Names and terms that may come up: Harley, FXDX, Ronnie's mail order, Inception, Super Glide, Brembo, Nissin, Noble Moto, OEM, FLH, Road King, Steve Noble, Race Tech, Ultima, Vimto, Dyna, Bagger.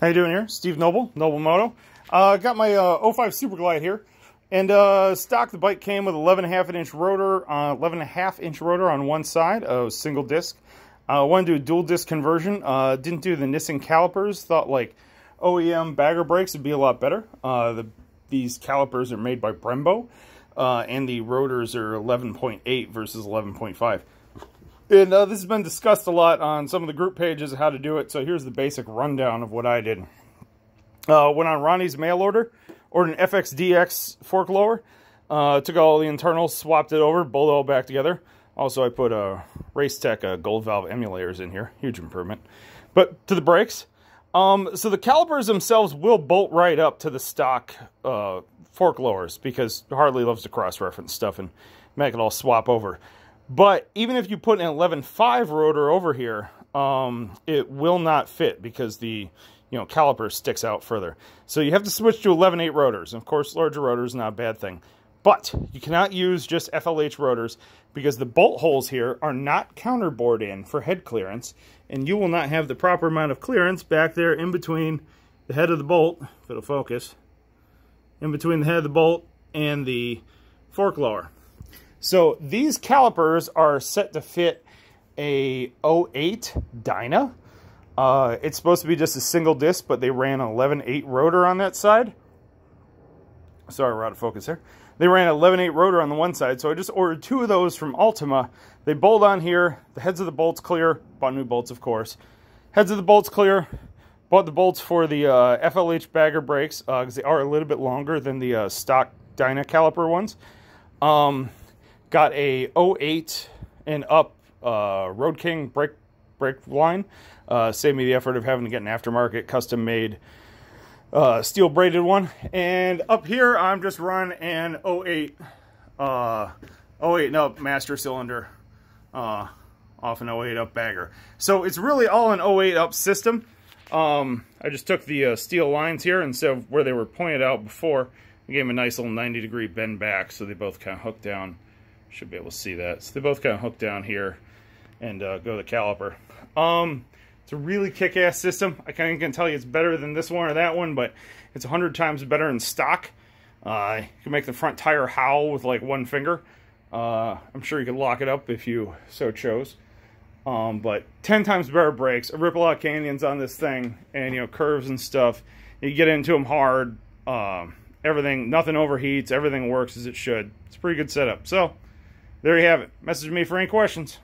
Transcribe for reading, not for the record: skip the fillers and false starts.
How you doing here? Steve Noble, Noble Moto. Got my 05 Super Glide here. And stock, the bike came with 11.5-inch rotor, 11.5-inch rotor on one side, a single disc. I wanted to do a dual disc conversion. Didn't do the Nissin calipers. Thought like OEM Bagger brakes would be a lot better. These calipers are made by Brembo, and the rotors are 11.8 versus 11.5. And this has been discussed a lot on some of the group pages, how to do it. So here's the basic rundown of what I did. Went on Ronnie's mail order, ordered an FXDX fork lower, took all the internals, swapped it over, bolted all back together. Also, I put Race Tech gold valve emulators in here. Huge improvement. But to the brakes. So the calipers themselves will bolt right up to the stock fork lowers because Harley loves to cross-reference stuff and make it all swap over. But even if you put an 11.5 rotor over here, it will not fit because the caliper sticks out further. So you have to switch to 11.8 rotors. And of course, larger rotors, not a bad thing. But you cannot use just FLH rotors because the bolt holes here are not counterboard in for head clearance. And you will not have the proper amount of clearance back there in between the head of the bolt, if it'll focus, in between the head of the bolt and the fork lower. So these calipers are set to fit a 08 Dyna. It's supposed to be just a single disc, but they ran an 11.8 rotor on that side. Sorry, we're out of focus there. They ran an 11.8 rotor on the one side, so I just ordered two of those from Ultima. They bolt on here. The heads of the bolts clear. Bought new bolts, of course. Heads of the bolts clear. Bought the bolts for the FLH Bagger brakes because they are a little bit longer than the stock Dyna caliper ones. Got a 08 and up Road King brake line. Saved me the effort of having to get an aftermarket custom made steel braided one. And up here, I'm just running an 08 and up master cylinder off an 08 up Bagger. So it's really all an 08 up system. I just took the steel lines here instead of where they were pointed out before. I gave them a nice little 90-degree bend back so they both kind of hook down. Should be able to see that. So they both kind of hook down here and go to the caliper. It's a really kick-ass system. I kind of can tell you it's better than this one or that one, but it's 100 times better in stock. You can make the front tire howl with like one finger. I'm sure you could lock it up if you so chose. But 10 times better brakes. I rip a lot of canyons on this thing, and curves and stuff. You get into them hard. Everything, nothing overheats. Everything works as it should. It's a pretty good setup. So there you have it. Message me for any questions.